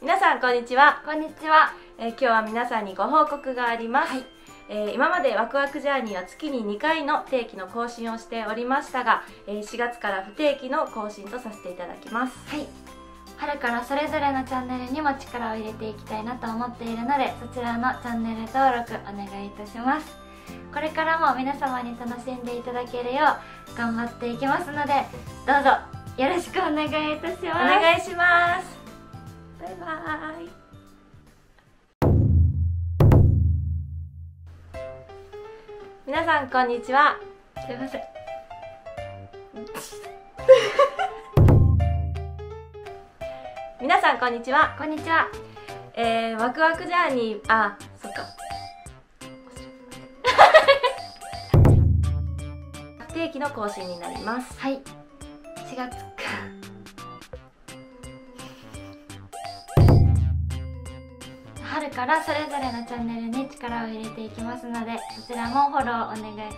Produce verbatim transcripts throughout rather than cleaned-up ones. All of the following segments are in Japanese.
皆さんこんにちは。こんにちは。えー、今日は皆さんにご報告があります。はい、えー、今までワクワクジャーニーは月ににかいの定期の更新をしておりましたが、えー、しがつから不定期の更新とさせていただきます。はい。春からそれぞれのチャンネルにも力を入れていきたいなと思っているので、そちらのチャンネル登録お願いいたします。これからも皆様に楽しんでいただけるよう頑張っていきますので、どうぞよろしくお願いいたします。お願いします。バイバーイ。皆さんこんにちは。すいません。皆さんこんにちは。こんにちは。えー、ワクワクジャーニー、あ、そっか。不定期の更新になります。はい。しがつか。春からそれぞれのチャンネルに力を入れていきますので、そちらもフォローお願い。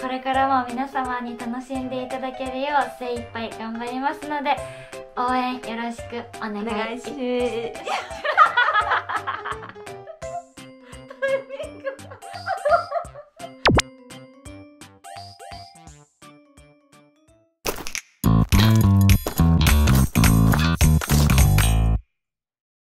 これからも皆様に楽しんでいただけるよう精一杯頑張りますので、応援よろしくお願いします。